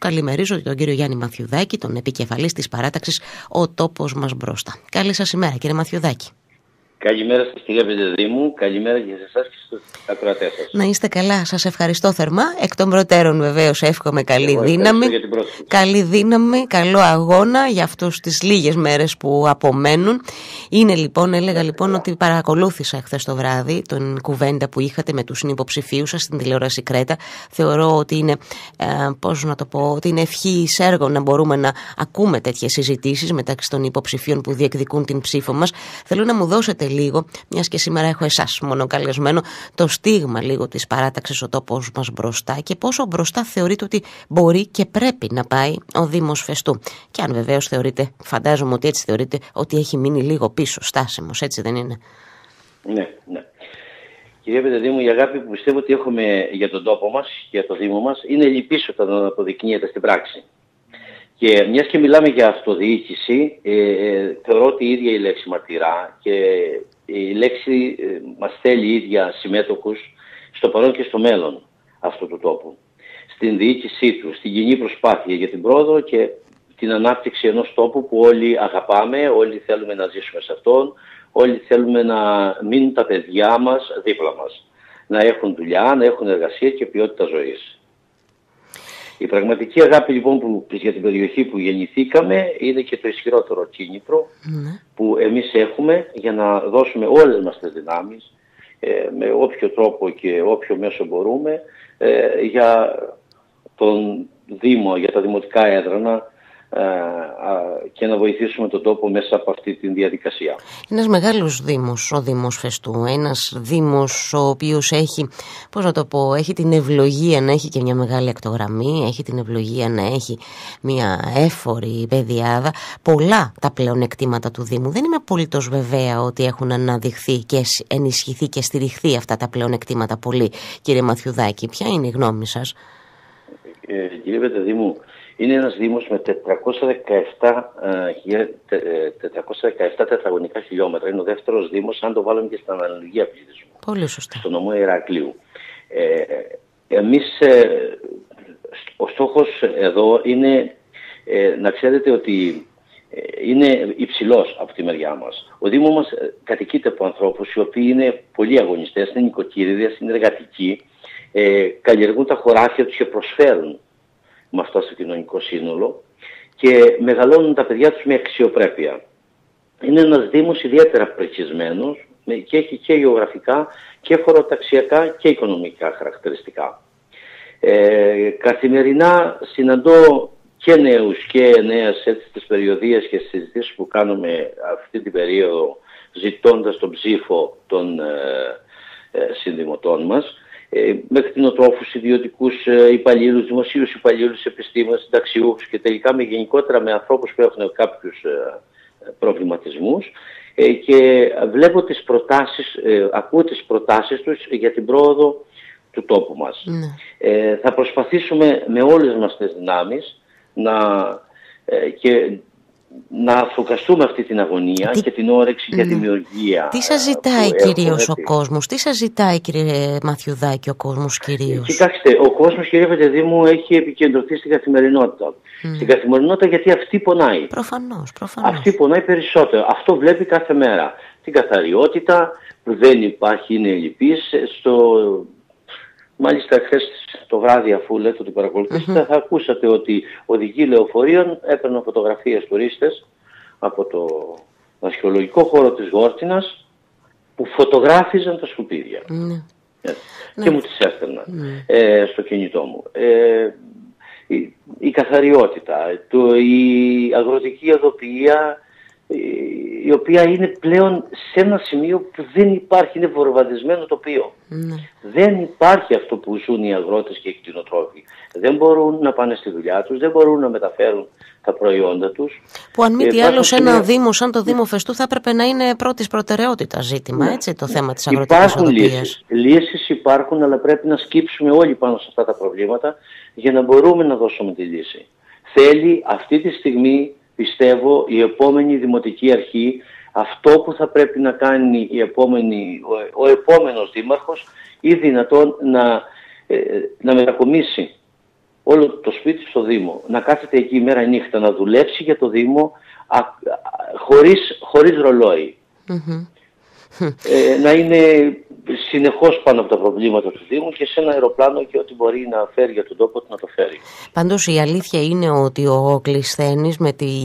Καλημερίζω και τον κύριο Γιάννη Μαθιουδάκη, τον επικεφαλής της παράταξης «Ο τόπος μας μπροστά». Καλή σας ημέρα, κύριε Μαθιουδάκη. Καλημέρα σας, κυρία Πεντεδήμου. Καλημέρα και σε εσάς και στους ακροατές σας. Να είστε καλά. Σας ευχαριστώ θερμά. Εκ των προτέρων, βεβαίως, εύχομαι καλή δύναμη. Καλή δύναμη, καλό αγώνα για αυτούς τις λίγες μέρες που απομένουν. Είναι λοιπόν, έλεγα ότι παρακολούθησα χθες το βράδυ την κουβέντα που είχατε με τους συνυποψηφίους σας στην τηλεόραση Κρέτα. Θεωρώ ότι είναι, ότι είναι ευχής έργων να μπορούμε να ακούμε τέτοιες συζητήσεις μεταξύ των υποψηφίων που διεκδικούν την ψήφο μας. Θέλω να μου δώσετε λίγο, μιας και σήμερα έχω εσάς μόνο καλεσμένο, το στίγμα λίγο της παράταξης «Ο τόπος μας μπροστά» και πόσο μπροστά θεωρείτε ότι μπορεί και πρέπει να πάει ο Δήμος Φαιστού. Και αν βεβαίως θεωρείτε, φαντάζομαι ότι έτσι θεωρείτε, ότι έχει μείνει λίγο πίσω στάσιμος, έτσι δεν είναι? Ναι. Κυρία Πεντεδήμου, η αγάπη που πιστεύω ότι έχουμε για τον τόπο μας και για το Δήμο μας είναι λυπής όταν αποδεικνύεται στην πράξη. Και μιας και μιλάμε για αυτοδιοίκηση, θεωρώ ότι η ίδια η λέξη μαρτυρά και η λέξη μας θέλει η ίδια συμμέτοχους στο παρόν και στο μέλλον αυτού του τόπου. Στην διοίκησή του, στην κοινή προσπάθεια για την πρόοδο και την ανάπτυξη ενός τόπου που όλοι αγαπάμε, όλοι θέλουμε να ζήσουμε σε αυτόν, όλοι θέλουμε να μείνουν τα παιδιά μας δίπλα μας, να έχουν δουλειά, να έχουν εργασία και ποιότητα ζωής. Η πραγματική αγάπη λοιπόν που, για την περιοχή που γεννηθήκαμε είναι και το ισχυρότερο κίνητρο που εμείς έχουμε για να δώσουμε όλες μας τις δυνάμεις με όποιο τρόπο και όποιο μέσο μπορούμε για τον Δήμο, για τα δημοτικά έδρανα και να βοηθήσουμε τον τόπο μέσα από αυτή τη διαδικασία. Ένας μεγάλος δήμος, ο Δήμος Φαιστού, ένας δήμος ο οποίος έχει, έχει την ευλογία να έχει και μια μεγάλη ακτογραμμή, έχει την ευλογία να έχει μια έφορη πεδιάδα. Πολλά τα πλεονεκτήματα του Δήμου. Δεν είμαι απολύτως βέβαια ότι έχουν αναδειχθεί και ενισχυθεί και στηριχθεί αυτά τα πλεονεκτήματα πολύ. Κύριε Μαθιουδάκη, ποια είναι η γνώμη σας? Κύριε Πεντεδήμου, είναι ένας δήμος με 417 τετραγωνικά χιλιόμετρα. Είναι ο δεύτερος δήμος, αν το βάλουμε και στην αναλογία πληθυσμού. Πολύ σωστά. Στο νομό Ηρακλείου. Ο στόχος εδώ είναι, να ξέρετε ότι είναι υψηλός από τη μεριά μας. Ο Δήμος μας κατοικείται από ανθρώπους οι οποίοι είναι πολύ αγωνιστές, είναι νοικοκύριδες, είναι εργατικοί, καλλιεργούν τα χωράφια τους και προσφέρουν με αυτό στο κοινωνικό σύνολο και μεγαλώνουν τα παιδιά τους με αξιοπρέπεια. Είναι ένας δήμος ιδιαίτερα πρικισμένος και έχει και γεωγραφικά και χωροταξιακά και οικονομικά χαρακτηριστικά. Καθημερινά συναντώ και νέους και νέες τις περιοδίες και στις συζητήσεις που κάνουμε αυτή την περίοδο ζητώντας τον ψήφο των συνδημοτών μας, με κτηνοτρόφους, ιδιωτικούς υπαλλήλους, δημοσίους υπαλλήλους, επιστήμονες, συνταξιούχους και τελικά με γενικότερα με ανθρώπους που έχουν κάποιους προβληματισμούς και βλέπω τις προτάσεις, ακούω τις προτάσεις τους για την πρόοδο του τόπου μας. Θα προσπαθήσουμε με όλες μας τις δυνάμεις να αφουγκαστούμε αυτή την αγωνία και την όρεξη για δημιουργία. Τι σας ζητάει κυρίως ο κόσμος, τι σας ζητάει κύριε Μαθιουδάκη ο κόσμος κυρίως? Κοιτάξτε, ο κόσμος κύριε Πεντεδήμου έχει επικεντρωθεί στην καθημερινότητα. Στην καθημερινότητα γιατί αυτή πονάει. Προφανώς. Αυτή πονάει περισσότερο. Αυτό βλέπει κάθε μέρα. Την καθαριότητα που δεν υπάρχει, είναι ελλειπής. Μάλιστα χθες το βράδυ, αφού λέτε ότι παρακολουθήσατε, θα ακούσατε ότι οδηγοί λεωφορείων έπαιρναν φωτογραφίες τουρίστες από το αρχαιολογικό χώρο της Γόρτυνας που φωτογράφιζαν τα σκουπίδια. Και μου τις έφταναν στο κινητό μου. Η καθαριότητα, η αγροτική αδοποιία, η οποία είναι πλέον σε ένα σημείο που δεν υπάρχει, είναι βορβαντισμένο τοπίο. Δεν υπάρχει αυτό που ζουν οι αγρότες και οι κτηνοτρόφοι. Δεν μπορούν να πάνε στη δουλειά τους, δεν μπορούν να μεταφέρουν τα προϊόντα τους. Που αν μη τι άλλο σε ένα Δήμο σαν το Δήμο Φαιστού θα έπρεπε να είναι πρώτης προτεραιότητας ζήτημα, έτσι, το θέμα της αγροτικής οδοποιίας. Λύσεις υπάρχουν, αλλά πρέπει να σκύψουμε όλοι πάνω σε αυτά τα προβλήματα για να μπορούμε να δώσουμε τη λύση. Θέλει αυτή τη στιγμή, πιστεύω, η επόμενη Δημοτική Αρχή, αυτό που θα πρέπει να κάνει ο επόμενος Δήμαρχος ή δυνατόν να μετακομίσει όλο το σπίτι στο Δήμο. Να κάθεται εκεί η μέρα η νύχτα, να δουλέψει για το Δήμο χωρίς ρολόι. Mm-hmm. Να είναι συνεχώς πάνω από τα προβλήματα του Δήμου και σε ένα αεροπλάνο και ό,τι μπορεί να φέρει για τον τόπο του να το φέρει. Πάντως η αλήθεια είναι ότι ο Κλεισθένης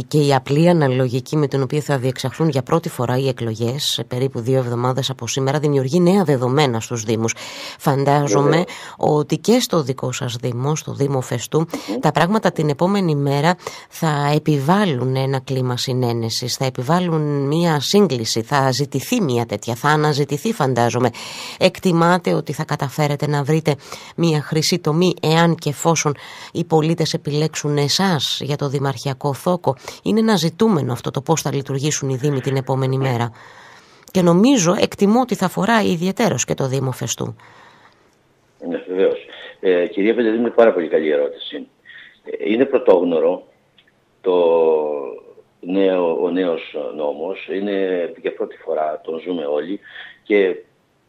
και η απλή αναλογική με την οποία θα διεξαχθούν για πρώτη φορά οι εκλογές σε περίπου 2 εβδομάδες από σήμερα δημιουργεί νέα δεδομένα στους Δήμους. Φαντάζομαι ότι και στο δικό σας Δήμο, στο Δήμο Φαιστού, τα πράγματα την επόμενη μέρα θα επιβάλλουν ένα κλίμα συνένεσης, θα επιβάλλουν μια σύγκληση, θα ζητηθεί μια τέτοια, θα αναζητηθεί φαντάζομαι. Εκτιμάτε ότι θα καταφέρετε να βρείτε μια χρυσή τομή εάν και εφόσον οι πολίτες επιλέξουν εσάς για το δημαρχιακό θόκο? Είναι ένα ζητούμενο αυτό το πώς θα λειτουργήσουν οι Δήμοι την επόμενη μέρα. Και νομίζω, εκτιμώ ότι θα αφορά ιδιαιτέρως και το Δήμο Φαιστού. Ναι, βεβαίως. Κυρία Πεντεδήμου, είναι πάρα πολύ καλή ερώτηση. Είναι πρωτόγνωρο ο νέος νόμος, είναι για πρώτη φορά, τον ζούμε όλοι και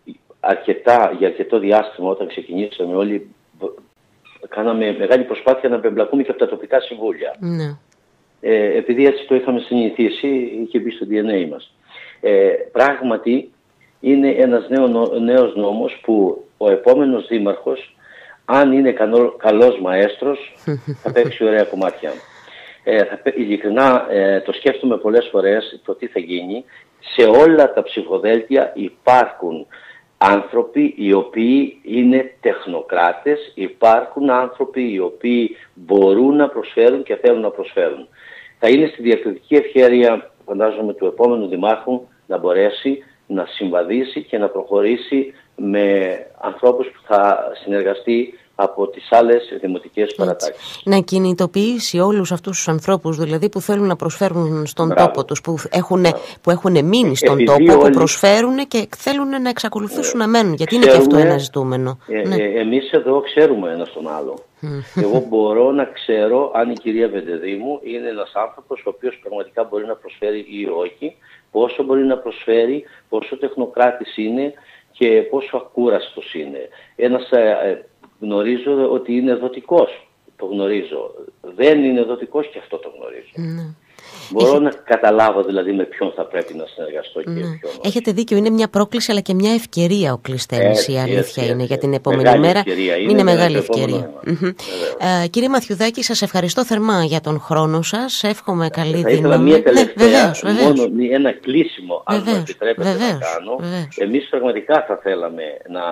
για αρκετό διάστημα όταν ξεκινήσαμε όλοι κάναμε μεγάλη προσπάθεια να εμπλακούμε και από τα τοπικά συμβούλια. Ναι. Επειδή έτσι το είχαμε συνηθίσει, είχε μπει στο DNA μας. Πράγματι είναι ένας νέος νόμος που ο επόμενος δήμαρχος, αν είναι καλός μαέστρος, θα παίξει ωραία κομμάτια. Ειλικρινά το σκέφτομαι πολλές φορές το τι θα γίνει. Σε όλα τα ψηφοδέλτια υπάρχουν άνθρωποι οι οποίοι είναι τεχνοκράτες, υπάρχουν άνθρωποι οι οποίοι μπορούν να προσφέρουν και θέλουν να προσφέρουν. Θα είναι στη διακριτική ευχέρεια, φαντάζομαι, του επόμενου δημάρχου να μπορέσει να συμβαδίσει και να προχωρήσει με ανθρώπους που θα συνεργαστεί από τις άλλες δημοτικές παρατάξεις. Να κινητοποιήσει όλους αυτούς τους ανθρώπους δηλαδή που θέλουν να προσφέρουν στον τόπο τους, που έχουν μείνει στον τόπο, που προσφέρουν και θέλουν να εξακολουθήσουν να μένουν, γιατί είναι και αυτό ένα ζητούμενο. Εμείς εδώ ξέρουμε ένα τον άλλο. Εγώ μπορώ να ξέρω αν η κυρία Πεντεδήμου είναι ένας άνθρωπος ο οποίος πραγματικά μπορεί να προσφέρει ή όχι, πόσο μπορεί να προσφέρει, πόσο τεχνοκράτης είναι και πόσο ακούραστος είναι. Γνωρίζω ότι είναι δοτικός, το γνωρίζω. Δεν είναι δοτικός και αυτό το γνωρίζω. Ναι. Μπορώ να καταλάβω δηλαδή με ποιον θα πρέπει να συνεργαστώ και ποιον. Έχετε δίκιο, είναι μια πρόκληση αλλά και μια ευκαιρία ο Κλεισθένης, η αλήθεια είναι για την επόμενη μέρα. Είναι μεγάλη ευκαιρία. Κύριε Μαθιουδάκη, σας ευχαριστώ θερμά για τον χρόνο σας. Εύχομαι καλή δύναμη. Θα ήθελα μια τελευταία, μόνο ένα κλείσιμο, αν μου επιτρέπετε να κάνω. Εμείς πραγματικά θα θέλαμε να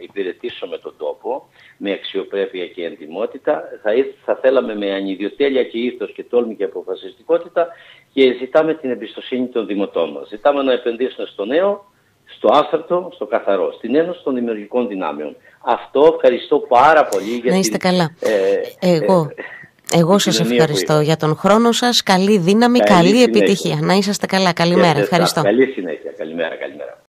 υπηρετήσουμε τον τόπο με αξιοπρέπεια και εντιμότητα. Θα θέλαμε με ανιδιοτέλεια και ήθος και τόλμη και αποφασιστικότητα και ζητάμε την εμπιστοσύνη των δημοτών μας. Ζητάμε να επενδύσουν στο νέο, στο άφθαρτο, στο καθαρό, στην ένωση των δημιουργικών δυνάμεων. Αυτό ευχαριστώ πάρα πολύ. Για να είστε καλά. Εγώ σας ευχαριστώ για τον χρόνο σας. Καλή δύναμη, καλή επιτυχία. Να είσαστε καλά. Καλημέρα. Ευχαριστώ. Καλή συνέχεια. Καλημέρα.